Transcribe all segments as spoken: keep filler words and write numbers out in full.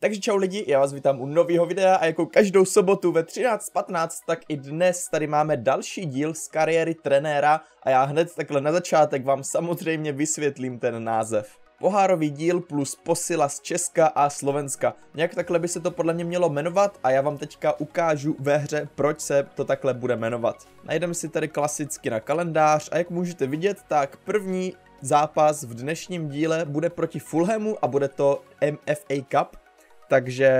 Takže čau lidi, já vás vítám u nového videa a jako každou sobotu ve třináct patnáct, tak i dnes tady máme další díl z kariéry trenéra a já hned takhle na začátek vám samozřejmě vysvětlím ten název. Pohárový díl plus posila z Česka a Slovenska. Nějak takhle by se to podle mě mělo jmenovat a já vám teďka ukážu ve hře, proč se to takhle bude jmenovat. Najdeme si tady klasicky na kalendář a jak můžete vidět, tak první zápas v dnešním díle bude proti Fulhamu a bude to M F A Cup. Takže,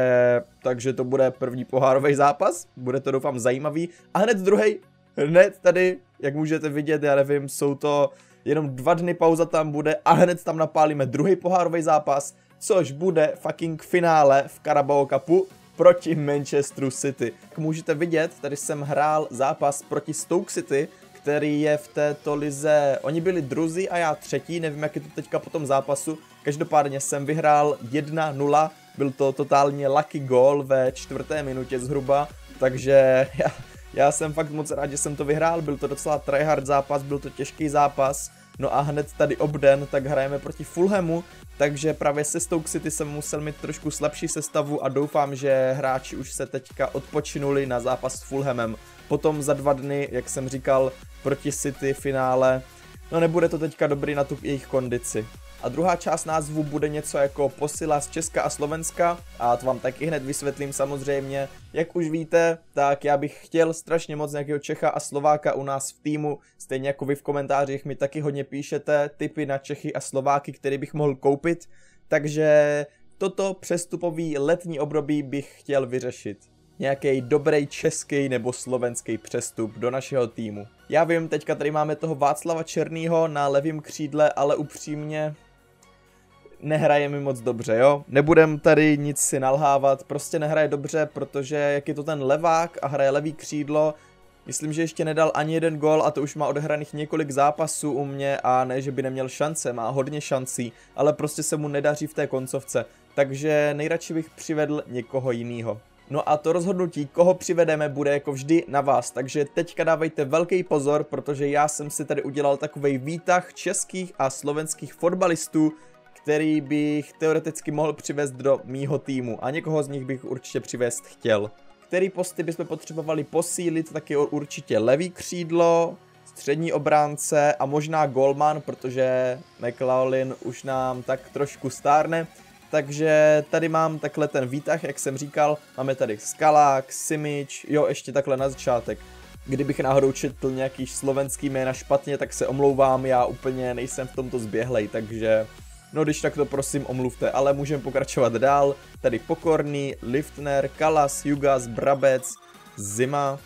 takže to bude první pohárový zápas, bude to doufám zajímavý. A hned druhý, hned tady, jak můžete vidět, já nevím, jsou to jenom dva dny pauza tam bude a hned tam napálíme druhý pohárový zápas, což bude fucking finále v Carabao Cupu proti Manchesteru City. Jak můžete vidět, tady jsem hrál zápas proti Stoke City, který je v této lize, oni byli druzí a já třetí, nevím jak je to teďka po tom zápasu, každopádně jsem vyhrál jedna nula, byl to totálně lucky goal ve čtvrté minutě zhruba, takže já, já jsem fakt moc rád, že jsem to vyhrál, byl to docela tryhard zápas, byl to těžký zápas, no a hned tady obden, tak hrajeme proti Fulhamu, takže právě se Stoke City jsem musel mít trošku slabší sestavu a doufám, že hráči už se teďka odpočinuli na zápas s Fulhamem. Potom za dva dny, jak jsem říkal, proti City finále, no nebude to teďka dobrý na tu jejich kondici. A druhá část názvu bude něco jako posila z Česka a Slovenska a to vám taky hned vysvětlím samozřejmě. Jak už víte, tak já bych chtěl strašně moc nějakého Čecha a Slováka u nás v týmu. Stejně jako vy v komentářích mi taky hodně píšete tipy na Čechy a Slováky, který bych mohl koupit. Takže toto přestupový letní období bych chtěl vyřešit. Nějaký dobrý český nebo slovenský přestup do našeho týmu. Já vím, teďka tady máme toho Václava Černýho na levém křídle, ale upřímně nehraje mi moc dobře, jo? Nebudem tady nic si nalhávat, prostě nehraje dobře, protože jak je to ten levák a hraje levý křídlo, myslím, že ještě nedal ani jeden gól a to už má odehraných několik zápasů u mě a ne, že by neměl šance, má hodně šancí, ale prostě se mu nedaří v té koncovce, takže nejradši bych přivedl někoho jiného. No a to rozhodnutí, koho přivedeme, bude jako vždy na vás, takže teďka dávejte velký pozor, protože já jsem si tady udělal takovej výtah českých a slovenských fotbalistů, který bych teoreticky mohl přivést do mýho týmu a někoho z nich bych určitě přivést chtěl. Který posty bychom potřebovali posílit, tak je určitě levý křídlo, střední obránce a možná golman, protože McLaughlin už nám tak trošku stárne. Takže tady mám takhle ten výtah, jak jsem říkal, máme tady Skalák, Simič, jo ještě takhle na začátek. Kdybych náhodou četl nějaký slovenský jména špatně, tak se omlouvám, já úplně nejsem v tomto zběhlej, takže no když tak to prosím omluvte, ale můžeme pokračovat dál. Tady Pokorný, Liftner, Kalas, Jugas, Brabec, Zima,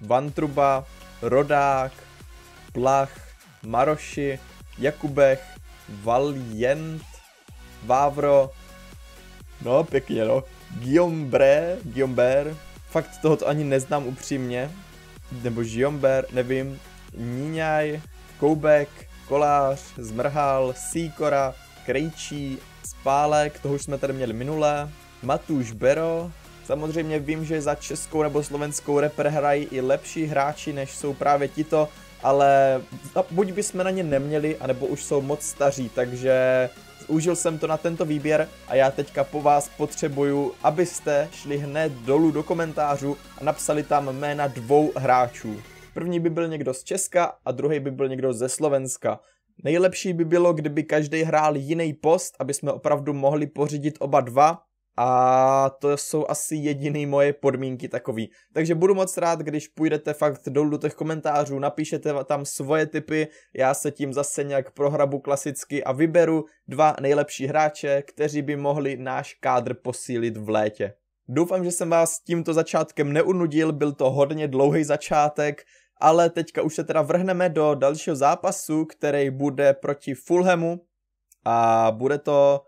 Vantruba, Rodák, Plach, Maroši, Jakubech, Valjent, Vávro, no pěkně no, Guillaume, Guillaume, fakt tohoto ani neznám upřímně, nebo Guillaume, nevím, Níňaj, Koubek, Kolář, Zmrhal, Sýkora, Krejčí, Spálek, toho už jsme tady měli minule, Matúš Bero, samozřejmě vím, že za českou nebo slovenskou reper hrají i lepší hráči, než jsou právě tito, ale buď bychom na ně neměli, anebo už jsou moc staří, takže užil jsem to na tento výběr a já teďka po vás potřebuju, abyste šli hned dolů do komentářů a napsali tam jména dvou hráčů. První by byl někdo z Česka a druhý by byl někdo ze Slovenska. Nejlepší by bylo, kdyby každý hrál jiný post, aby jsme opravdu mohli pořídit oba dva a to jsou asi jediné moje podmínky takový. Takže budu moc rád, když půjdete fakt dolů do těch komentářů, napíšete tam svoje tipy, já se tím zase nějak prohrabu klasicky a vyberu dva nejlepší hráče, kteří by mohli náš kádr posílit v létě. Doufám, že jsem vás tímto začátkem neunudil, byl to hodně dlouhý začátek, ale teďka už se teda vrhneme do dalšího zápasu, který bude proti Fulhamu a bude to...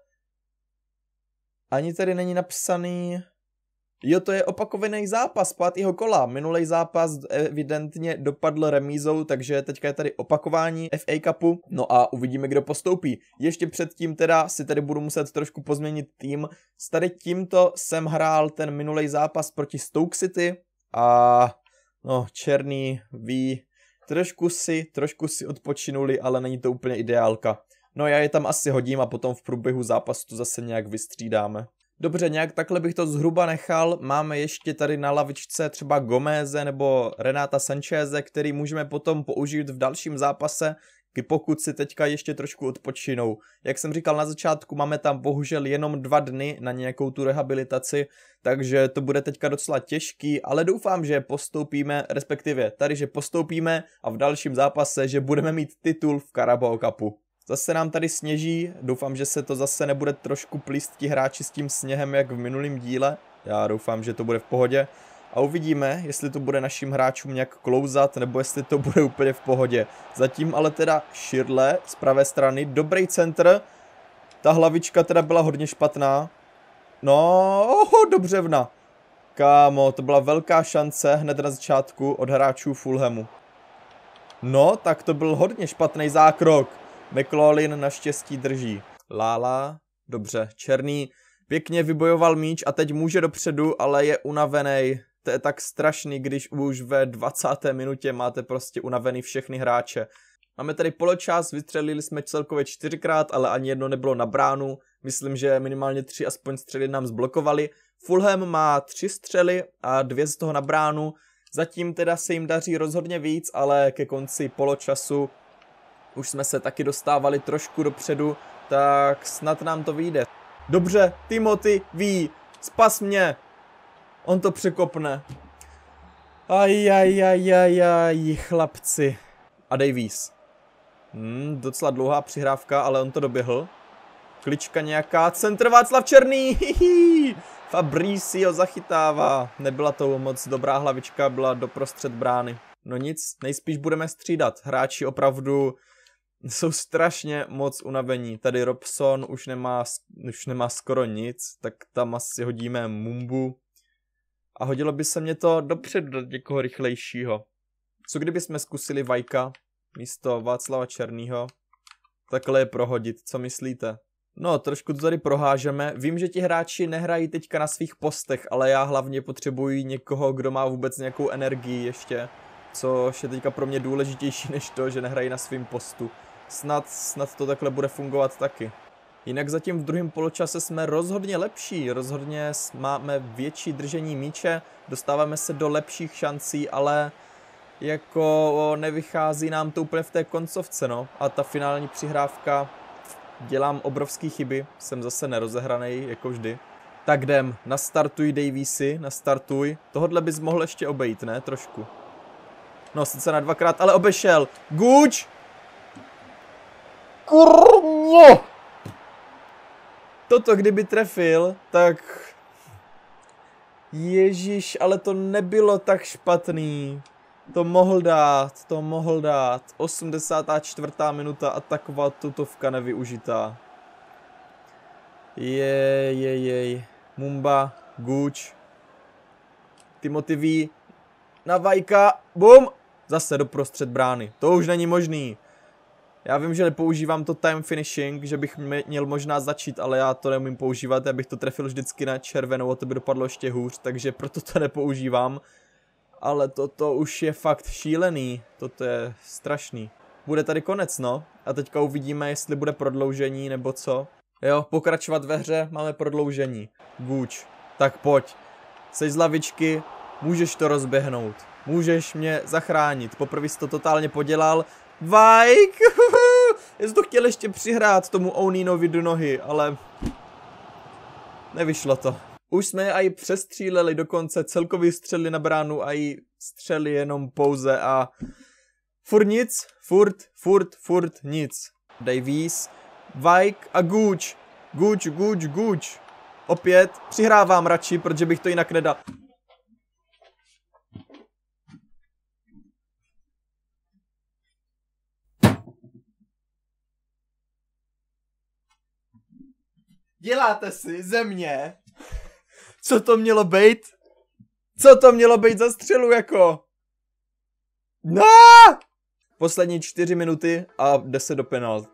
Ani tady není napsaný... Jo, to je opakovaný zápas pátého kola. Minulý zápas evidentně dopadl remízou, takže teďka je tady opakování F A Cupu. No a uvidíme, kdo postoupí. Ještě předtím teda si tady budu muset trošku pozměnit tým. S tady tímto jsem hrál ten minulý zápas proti Stoke City a... No, Černý ví, trošku si, trošku si odpočinuli, ale není to úplně ideálka. No já je tam asi hodím a potom v průběhu zápasu to zase nějak vystřídáme. Dobře, nějak takhle bych to zhruba nechal. Máme ještě tady na lavičce třeba Gomeze nebo Renata Sancheze, který můžeme potom použít v dalším zápase, pokud si teďka ještě trošku odpočinou. Jak jsem říkal na začátku, máme tam bohužel jenom dva dny na nějakou tu rehabilitaci, takže to bude teďka docela těžký, ale doufám, že postoupíme, respektive tady, že postoupíme a v dalším zápase, že budeme mít titul v Carabao Cupu. Zase nám tady sněží, doufám, že se to zase nebude trošku plíst ti hráči s tím sněhem, jak v minulém díle. Já doufám, že to bude v pohodě. A uvidíme, jestli to bude našim hráčům nějak klouzat, nebo jestli to bude úplně v pohodě. Zatím ale teda Širle z pravé strany, dobrý centr. Ta hlavička teda byla hodně špatná. No, oho, do břevna. Kámo, to byla velká šance hned na začátku od hráčů Fulhamu. No, tak to byl hodně špatný zákrok. McLaughlin naštěstí drží. Lála, dobře, Černý pěkně vybojoval míč a teď může dopředu, ale je unavený. To je tak strašný, když už ve dvacáté minutě máte prostě unavený všechny hráče. Máme tady poločas, vystřelili jsme celkově čtyřikrát, ale ani jedno nebylo na bránu. Myslím, že minimálně tři aspoň střely nám zblokovali. Fulham má tři střely a dvě z toho na bránu. Zatím teda se jim daří rozhodně víc, ale ke konci poločasu už jsme se taky dostávali trošku dopředu, tak snad nám to vyjde. Dobře, Timothy ví, spas mě. On to překopne. Ajajajajaj, chlapci. A Davies. Hmm, docela dlouhá přihrávka, ale on to doběhl. Klička nějaká, centr Václav Černý. Fabricio zachytává. Nebyla to moc dobrá hlavička, byla doprostřed brány. No nic, nejspíš budeme střídat. Hráči opravdu jsou strašně moc unavení. Tady Robson už nemá, už nemá skoro nic, tak tam asi hodíme Mumbu. A hodilo by se mě to dopředu do někoho rychlejšího. Co kdyby jsme zkusili Vajka místo Václava Černýho? Takhle je prohodit, co myslíte? No, trošku to tady prohážeme. Vím, že ti hráči nehrají teďka na svých postech, ale já hlavně potřebuji někoho, kdo má vůbec nějakou energii ještě. Což je teďka pro mě důležitější než to, že nehrají na svým postu. Snad, snad to takhle bude fungovat taky. Jinak zatím v druhém poločase jsme rozhodně lepší, rozhodně máme větší držení míče, dostáváme se do lepších šancí, ale jako nevychází nám to úplně v té koncovce, no. A ta finální přihrávka, dělám obrovské chyby, jsem zase nerozehranej, jako vždy. Tak jdem, nastartuj Daviesy, nastartuj, tohle bys mohl ještě obejít, ne, trošku. No, sice na dvakrát, ale obešel. Guč! Kurňo! Toto, kdyby trefil, tak... Ježíš, ale to nebylo tak špatný. To mohl dát, to mohl dát. osmdesátá čtvrtá minuta a taková tutovka nevyužitá. Jej, jej, jej. Mumba, Guč. Timothy V. Na Vajka. Bum! Zase doprostřed brány. To už není možný. Já vím, že nepoužívám to time finishing, že bych měl možná začít, ale já to neumím používat, já bych to trefil vždycky na červenou a to by dopadlo ještě hůř, takže proto to nepoužívám. Ale toto už je fakt šílený, toto je strašný. Bude tady konec, no. A teďka uvidíme, jestli bude prodloužení nebo co. Jo, pokračovat ve hře, máme prodloužení. Guč, tak pojď. Seš z lavičky, můžeš to rozběhnout. Můžeš mě zachránit, poprvé jsi to totálně podělal. Vajk! Já jsem to chtěl ještě přihrát tomu Oninovi do nohy, ale nevyšlo to. Už jsme je aj přestříleli, dokonce celkový střely na bránu a i střely jenom pouze a furt nic, furt, furt, furt nic. Davies, Vajk a Guč, Guč, Guč, Guč. Opět přihrávám radši, protože bych to jinak nedal. Děláte si ze mě, co to mělo být? Co to mělo být za střelu jako? No! Poslední čtyři minuty a deset do penalt.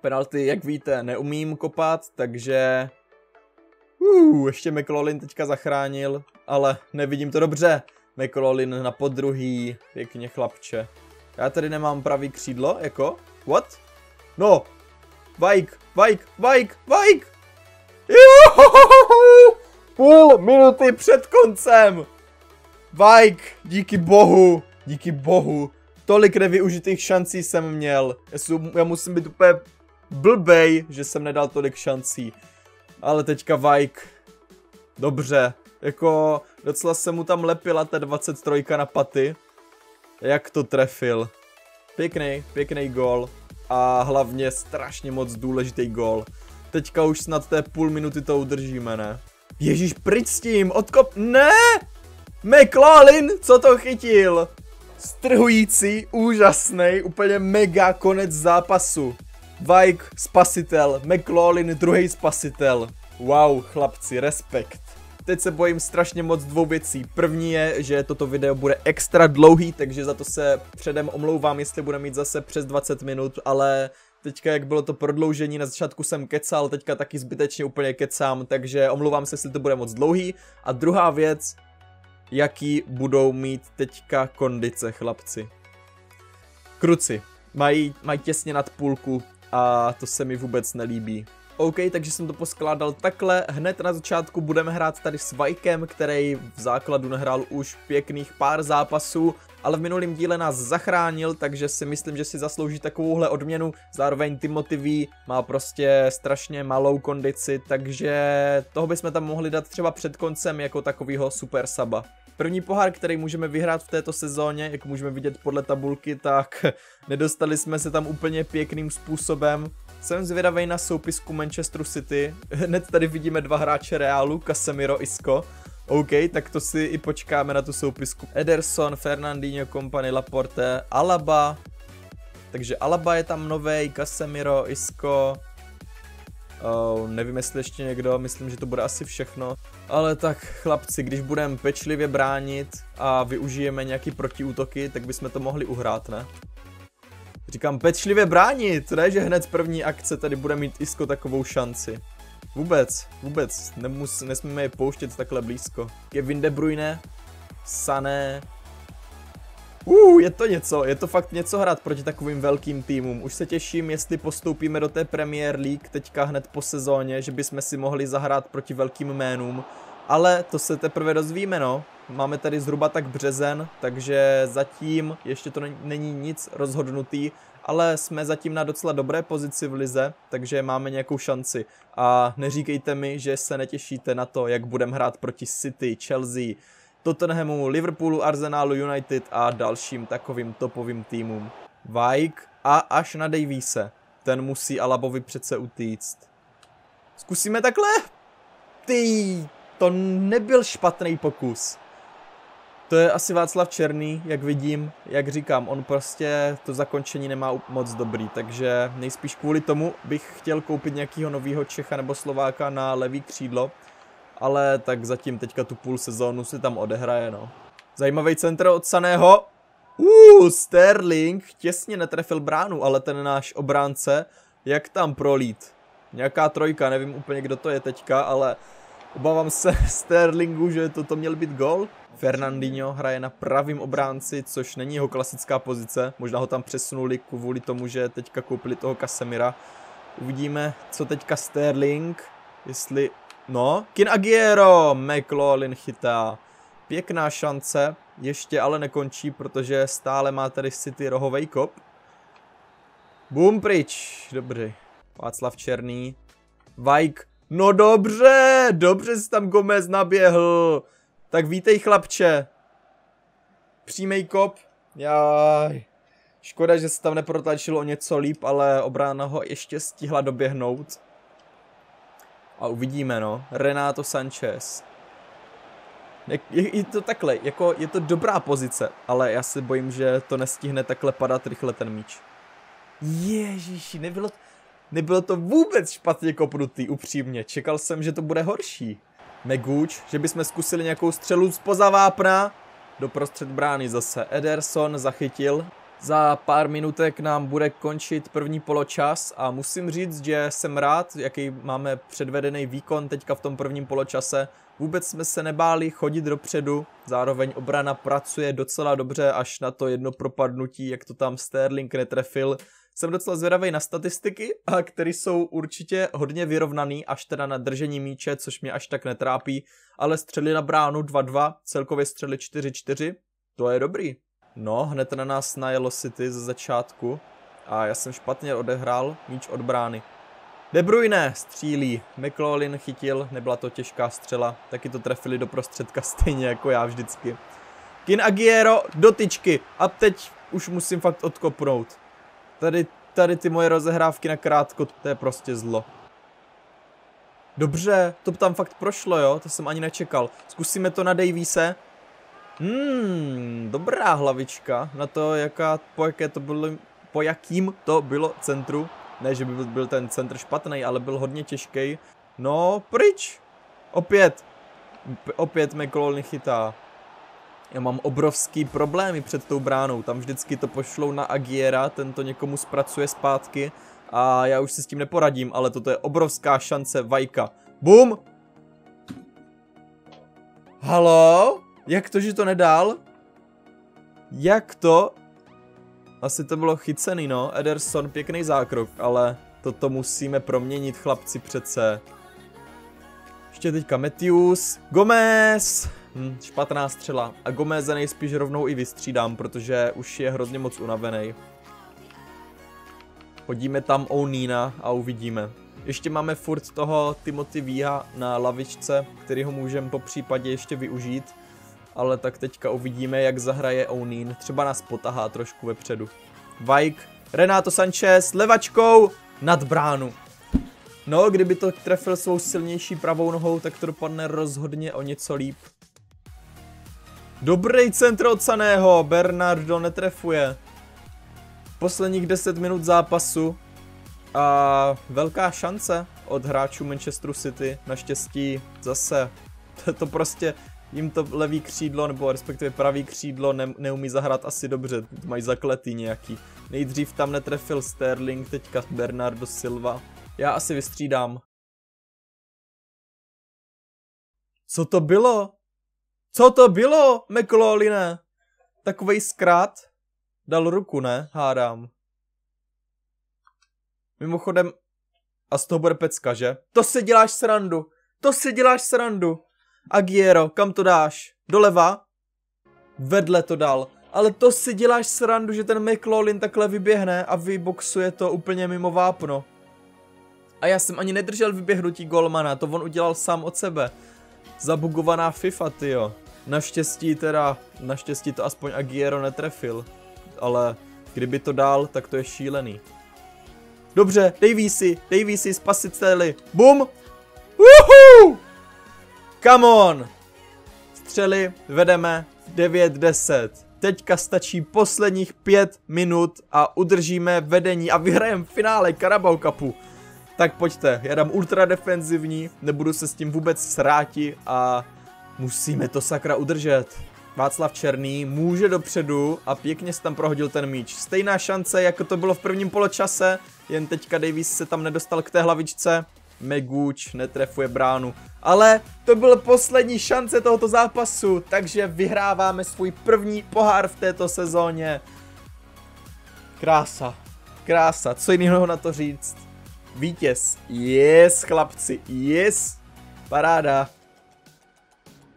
Penalty, jak víte, neumím kopat, takže... Uh, ještě McLaughlin teďka zachránil, ale nevidím to dobře. McLaughlin na podruhý, pěkně chlapče. Já tady nemám pravý křídlo, jako? What? No! Vajk, Vajk, Vajk, Vajk! Jo! Půl minuty před koncem. Vajk, díky bohu, díky bohu. Tolik nevyužitých šancí jsem měl. Já musím být úplně blbej, že jsem nedal tolik šancí. Ale teďka Vajk. Dobře. Jako docela se mu tam lepila ta dvacet tři na paty. Jak to trefil. Pěkný, pěkný gól. A hlavně strašně moc důležitý gól. Teďka už snad té půl minuty to udržíme, ne? Ježíš, pryč s tím, odkop... Ne! McLaughlin, co to chytil? Strhující, úžasný, úplně mega konec zápasu. Vajk, spasitel, McLaughlin, druhý spasitel. Wow, chlapci, respekt. Teď se bojím strašně moc dvou věcí. První je, že toto video bude extra dlouhý, takže za to se předem omlouvám, jestli bude mít zase přes dvacet minut, ale... Teďka, jak bylo to prodloužení, na začátku jsem kecal, teďka taky zbytečně úplně kecám, takže omlouvám se, jestli to bude moc dlouhý. A druhá věc, jaký budou mít teďka kondice chlapci. Kruci, mají, mají těsně nad půlku a to se mi vůbec nelíbí. OK, takže jsem to poskládal takhle, hned na začátku budeme hrát tady s Vajkem, který v základu nahrál už pěkných pár zápasů, ale v minulém díle nás zachránil, takže si myslím, že si zaslouží takovouhle odměnu. Zároveň Timothy V má prostě strašně malou kondici, takže toho bychom tam mohli dát třeba před koncem jako takovýho super saba. První pohár, který můžeme vyhrát v této sezóně, jak můžeme vidět podle tabulky, tak nedostali jsme se tam úplně pěkným způsobem. Jsem zvědavý na soupisku Manchesteru City. Hned tady vidíme dva hráče Reálu, Casemiro, Isco. OK, tak to si i počkáme na tu soupisku. Ederson, Fernandinho, Kompany, Laporte, Alaba. Takže Alaba je tam novej, Casemiro, Isco. Oh, nevím, jestli ještě někdo, myslím, že to bude asi všechno. Ale tak chlapci, když budeme pečlivě bránit a využijeme nějaký protiútoky, tak bychom to mohli uhrát, ne? Říkám pečlivě bránit, ne, že hned z první akce tady bude mít Isco takovou šanci. Vůbec, vůbec, nemus, nesmíme je pouštět takhle blízko. Kevin De Bruyne, Sané. Uh, je to něco, je to fakt něco hrát proti takovým velkým týmům. Už se těším, jestli postoupíme do té Premier League teďka hned po sezóně, že bychom si mohli zahrát proti velkým jménům. Ale to se teprve dozvíme, no. Máme tady zhruba tak březen, takže zatím ještě to není nic rozhodnutý, ale jsme zatím na docela dobré pozici v lize, takže máme nějakou šanci. A neříkejte mi, že se netěšíte na to, jak budeme hrát proti City, Chelsea, Tottenhamu, Liverpoolu, Arsenalu, United a dalším takovým topovým týmům. Vajk a až na Daviese. Ten musí Alabovi přece utíct. Zkusíme takhle? Ty, to nebyl špatný pokus. To je asi Václav Černý, jak vidím, jak říkám, on prostě to zakončení nemá moc dobrý, takže nejspíš kvůli tomu bych chtěl koupit nějakého nového Čecha nebo Slováka na levý křídlo, ale tak zatím teďka tu půl sezónu si tam odehraje, no. Zajímavý centr od Saného. Uh, Sterling těsně netrefil bránu, ale ten náš obránce, jak tam prolít. Nějaká trojka, nevím úplně, kdo to je teďka, ale... Obávám se Sterlingu, že toto měl být gol. Fernandinho hraje na pravým obránci, což není jeho klasická pozice. Možná ho tam přesunuli kvůli tomu, že teďka koupili toho Casemira. Uvidíme, co teďka Sterling. Jestli... No, Kun Agüero! McLaughlin chytá. Pěkná šance, ještě ale nekončí, protože stále má tady City rohovej kop. Bum, pryč. Dobrý. Václav Černý. Vajk. No dobře, dobře si tam Gomez naběhl. Tak vítej chlapče. Přímej kop. Jaj. Škoda, že se tam neprotlačilo o něco líp, ale obrana ho ještě stihla doběhnout. A uvidíme, no. Renato Sanchez. Je, je to takhle, jako je to dobrá pozice, ale já se bojím, že to nestihne takhle padat rychle ten míč. Ježíši, nebylo... Nebylo to vůbec špatně kopnutý, upřímně. Čekal jsem, že to bude horší. Megůč, že bychom zkusili nějakou střelu zpoza vápna. Doprostřed brány zase Ederson zachytil. Za pár minutek nám bude končit první poločas a musím říct, že jsem rád, jaký máme předvedený výkon teďka v tom prvním poločase. Vůbec jsme se nebáli chodit dopředu, zároveň obrana pracuje docela dobře až na to jedno propadnutí, jak to tam Sterling netrefil. Jsem docela zvědavý na statistiky, které jsou určitě hodně vyrovnaný, až teda na držení míče, což mě až tak netrápí, ale střely na bránu dva dva, celkově střely čtyři čtyři, to je dobrý. No, hned na nás najelo City ze začátku a já jsem špatně odehrál míč od brány. De Bruyne střílí, McLaughlin chytil, nebyla to těžká střela, taky to trefili do prostředka stejně jako já vždycky. Kun Agüero do tyčky a teď už musím fakt odkopnout. Tady, tady ty moje rozehrávky na krátko, to je prostě zlo. Dobře, to tam fakt prošlo, jo, to jsem ani nečekal. Zkusíme to na Daviese. Hmm, dobrá hlavička na to, jaká, po, jaké to bylo, po jakým to bylo centru. Ne, že by byl ten centr špatný, ale byl hodně těžký. No, pryč. Opět. Opět McLaughlin chytá. Já mám obrovský problémy před tou bránou. Tam vždycky to pošlou na Agüera, ten to někomu zpracuje zpátky a já už si s tím neporadím, ale toto je obrovská šance Vajka. Bum! Halo? Jak to, že to nedal? Jak to? Asi to bylo chycený, no. Ederson, pěkný zákrok, ale toto musíme proměnit, chlapci, přece. Ještě teďka Matthews. Gomez! Hm, špatná střela. A Gomeze nejspíš rovnou i vystřídám, protože už je hrozně moc unavený. Hodíme tam Ounina a uvidíme. Ještě máme furt toho Timothy Víha na lavičce, který ho můžeme po případě ještě využít. Ale tak teďka uvidíme, jak zahraje Ounin. Třeba nás potahá trošku vepředu. Vajk, Renato Sanchez, levačkou nad bránu. No, kdyby to trefil svou silnější pravou nohou, tak to dopadne rozhodně o něco líp. Dobrý centr od Saného, Bernardo netrefuje. Posledních deset minut zápasu a velká šance od hráčů Manchesteru City. Naštěstí zase to prostě... Jim to levý křídlo, nebo respektive pravý křídlo ne neumí zahrát asi dobře, mají zakletý nějaký. Nejdřív tam netrefil Sterling, teďka Bernardo Silva. Já asi vystřídám. Co to bylo? Co to bylo, McLaughline? Takovej zkrát? Dal ruku, ne? Hádám. Mimochodem, a z toho bude pecka, že? To si děláš srandu! To si děláš srandu! Agüero, kam to dáš? Doleva? Vedle to dal. Ale to si děláš srandu, že ten McLaughlin takhle vyběhne a vyboxuje to úplně mimo vápno. A já jsem ani nedržel vyběhnutí golmana, to on udělal sám od sebe. Zabugovaná FIFA, tyjo. Naštěstí teda, naštěstí to aspoň Agüero netrefil. Ale kdyby to dal, tak to je šílený. Dobře, Daviesi, Daviesi, spasiteli. Bum! Uhu! Come on! Střely vedeme devět deset. Teďka stačí posledních pět minut a udržíme vedení a vyhrajeme finále Carabao Cupu. Tak pojďte, já dám ultra defenzivní, nebudu se s tím vůbec sráti a musíme to sakra udržet. Václav Černý může dopředu a pěkně se tam prohodil ten míč. Stejná šance, jako to bylo v prvním poločase, jen teďka Davies se tam nedostal k té hlavičce. Meguč netrefuje bránu. Ale to byl poslední šance tohoto zápasu, takže vyhráváme svůj první pohár v této sezóně. Krása, krása, co jiného na to říct. Vítěz, yes chlapci, yes, paráda.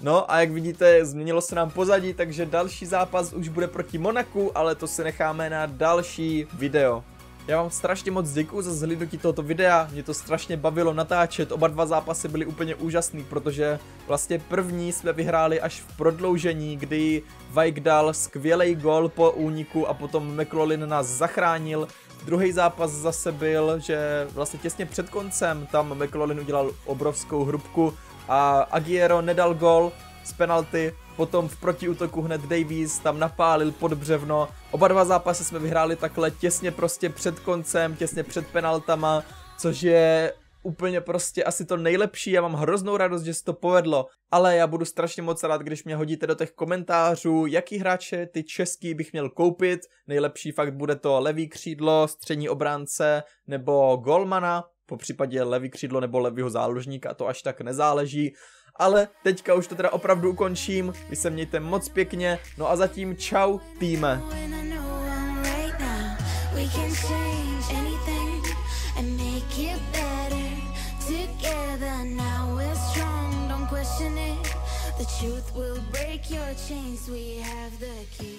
No a jak vidíte, změnilo se nám pozadí, takže další zápas už bude proti Monaku, ale to si necháme na další video. Já vám strašně moc děkuju za zhlédnutí tohoto videa, mě to strašně bavilo natáčet, oba dva zápasy byly úplně úžasný, protože vlastně první jsme vyhráli až v prodloužení, kdy Vajk dal skvělej gol po úniku a potom McLaughlin nás zachránil. Druhý zápas zase byl, že vlastně těsně před koncem tam McLaughlin udělal obrovskou hrubku a Agüero nedal gol z penalty. Potom v protiútoku hned Davies tam napálil pod břevno. Oba dva zápasy jsme vyhráli takhle těsně prostě před koncem, těsně před penaltama, což je úplně prostě asi to nejlepší. Já mám hroznou radost, že se to povedlo, ale já budu strašně moc rád, když mě hodíte do těch komentářů, jaký hráče ty český bych měl koupit. Nejlepší fakt bude to levý křídlo, střední obránce nebo golmana, po případě levý křídlo nebo levýho záložníka, a to až tak nezáleží. Ale teďka už to teda opravdu ukončím, vy se mějte moc pěkně, no a zatím čau týme. The truth will break your chains, we have the key.